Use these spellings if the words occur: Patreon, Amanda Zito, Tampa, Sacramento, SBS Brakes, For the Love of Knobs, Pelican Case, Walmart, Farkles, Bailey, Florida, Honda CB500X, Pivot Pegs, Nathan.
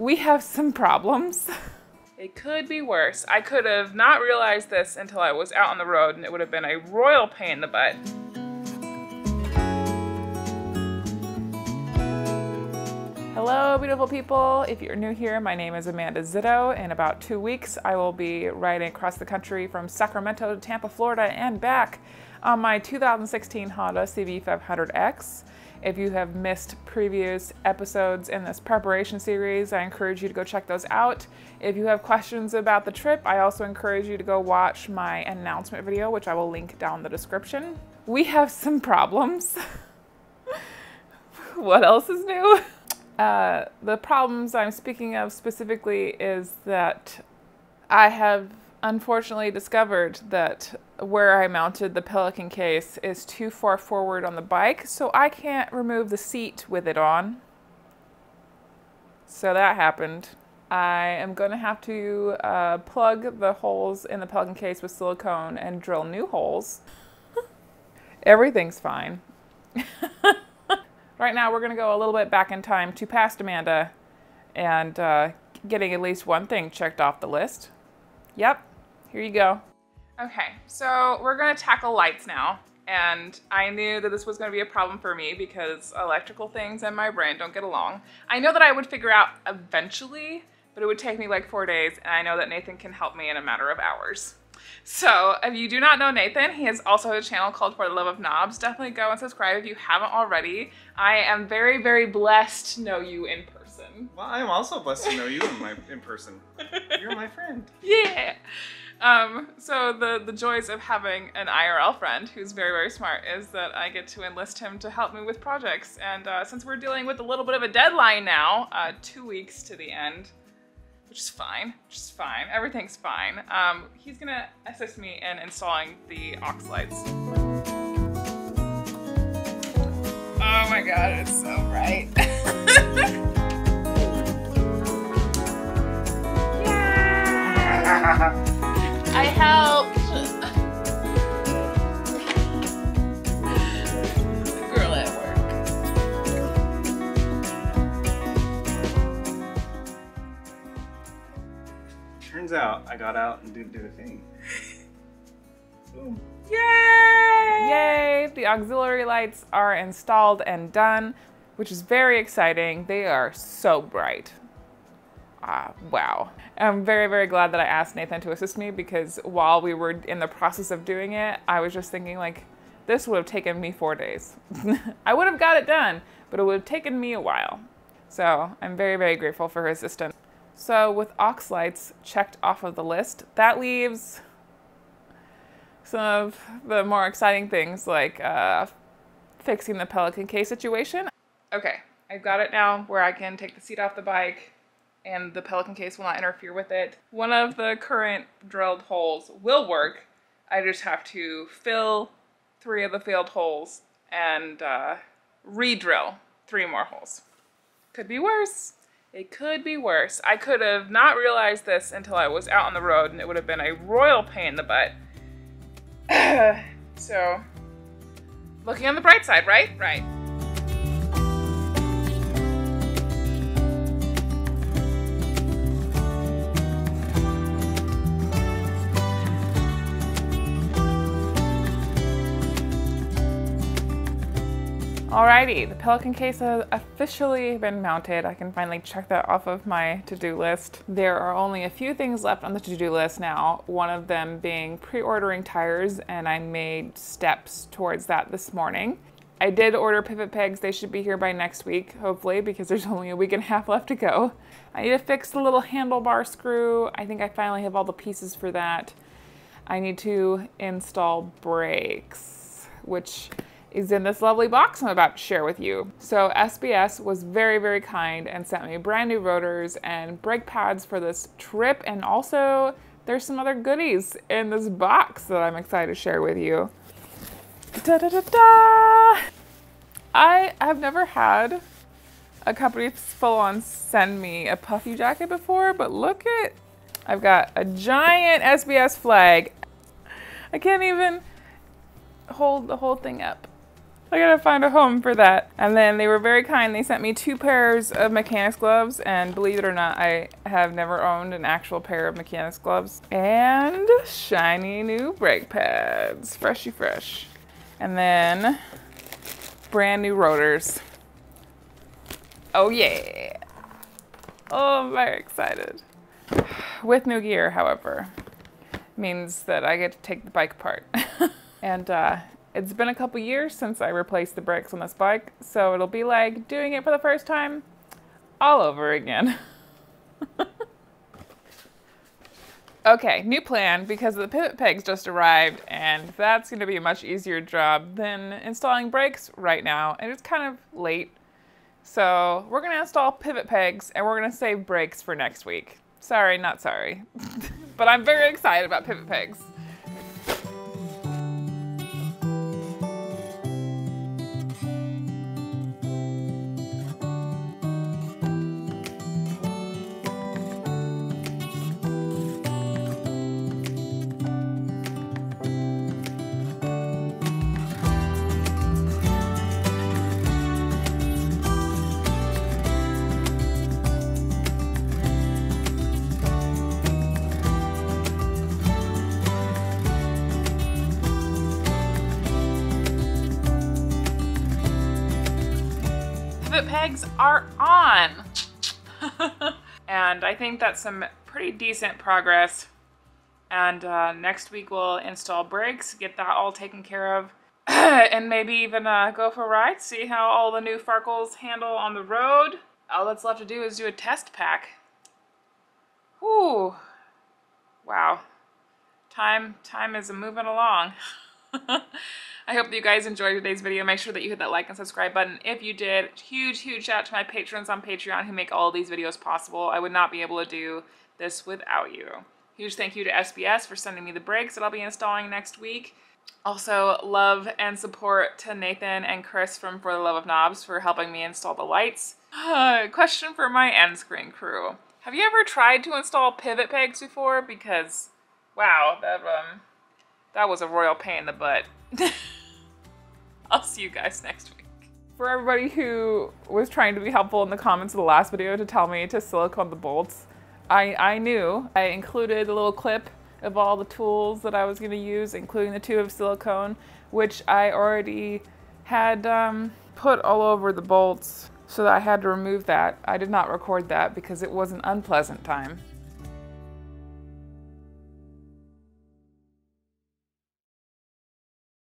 we have some problems. It could be worse. I could have not realized this until I was out on the road, and it would have been a royal pain in the butt. Hello, beautiful people. If you're new here, my name is Amanda Zito. In about 2 weeks, I will be riding across the country from Sacramento to Tampa, Florida, and back on my 2016 Honda CB500X. If you have missed previous episodes in this preparation series, I encourage you to go check those out. If you have questions about the trip, I also encourage you to go watch my announcement video, which I will link down in the description. We have some problems. What else is new? The problems I'm speaking of specifically is that I have unfortunately discovered that where I mounted the Pelican case is too far forward on the bike, so I can't remove the seat with it on. So that happened. I am going to have to plug the holes in the Pelican case with silicone and drill new holes. Everything's fine. Right now we're going to go a little bit back in time to past Amanda and getting at least one thing checked off the list. Yep, here you go. Okay, so we're going to tackle lights now. And I knew that this was going to be a problem for me because electrical things and my brain don't get along. I know that I would figure out eventually, but it would take me like 4 days, and I know that Nathan can help me in a matter of hours. So if you do not know Nathan, he has also a channel called For the Love of Knobs. Definitely go and subscribe if you haven't already. I am very, very blessed to know you in person. Well, I'm also blessed to know you in person. You're my friend. Yeah. So the joys of having an IRL friend who's very, very smart is that I get to enlist him to help me with projects. And since we're dealing with a little bit of a deadline now, 2 weeks to the end, which is fine, just fine. Everything's fine. He's gonna assist me in installing the aux lights. Oh my God, it's so bright. Yeah! I helped. The girl at work. Turns out I got out and didn't do a thing. Boom. Yay! Yay! The auxiliary lights are installed and done, which is very exciting. They are so bright. Wow. I'm very, very glad that I asked Nathan to assist me, because while we were in the process of doing it, I was just thinking, like, this would have taken me 4 days. I would have got it done, but it would have taken me a while. So I'm very, very grateful for his assistance. So with aux lights checked off of the list, that leaves some of the more exciting things, like fixing the Pelican case situation. Okay, I've got it now where I can take the seat off the bike and the Pelican case will not interfere with it. One of the current drilled holes will work. I just have to fill 3 of the failed holes and re-drill 3 more holes. Could be worse. It could be worse. I could have not realized this until I was out on the road, and it would have been a royal pain in the butt. So, looking on the bright side, right? Right. Alrighty, the Pelican case has officially been mounted. I can finally check that off of my to-do list. There are only a few things left on the to-do list now, one of them being pre-ordering tires, and I made steps towards that this morning. I did order pivot pegs. They should be here by next week, hopefully, because there's only a week and a half left to go. I need to fix the little handlebar screw. I think I finally have all the pieces for that. I need to install brakes, which is in this lovely box I'm about to share with you. So SBS was very, very kind and sent me brand new rotors and brake pads for this trip, and also there's some other goodies in this box that I'm excited to share with you. Da-da-da-da! I have never had a company full-on send me a puffy jacket before, but look at, I've got a giant SBS flag. I can't even hold the whole thing up. I gotta find a home for that. And then they were very kind. They sent me two pairs of mechanics gloves, and believe it or not, I have never owned an actual pair of mechanics gloves. And shiny new brake pads, freshy fresh. And then brand new rotors. Oh yeah. Oh, I'm very excited. With new gear, however, means that I get to take the bike apart. And it's been a couple years since I replaced the brakes on this bike, so it'll be like doing it for the first time all over again. Okay, new plan, because the pivot pegs just arrived, and that's going to be a much easier job than installing brakes right now, and it's kind of late. So we're going to install pivot pegs, and we're going to save brakes for next week. Sorry, not sorry. But I'm very excited about pivot pegs. Pegs are on. And I think that's some pretty decent progress, and next week we'll install brakes, get that all taken care of, and maybe even go for a ride, see how all the new Farkles handle on the road. All that's left to do is do a test pack. Whew. Wow, time is moving along. I hope that you guys enjoyed today's video. Make sure that you hit that like and subscribe button if you did. Huge shout out to my patrons on Patreon who make all of these videos possible. I would not be able to do this without you. Huge thank you to SBS for sending me the brakes that I'll be installing next week. Also, love and support to Nathan and Chris from For the Love of Knobs for helping me install the lights. Question for my end screen crew. Have you ever tried to install pivot pegs before? Because, wow, that was a royal pain in the butt. I'll see you guys next week. For everybody who was trying to be helpful in the comments of the last video to tell me to silicone the bolts, I knew. I included a little clip of all the tools that I was going to use, including the tube of silicone, which I already had put all over the bolts, so that I had to remove that. I did not record that because it was an unpleasant time.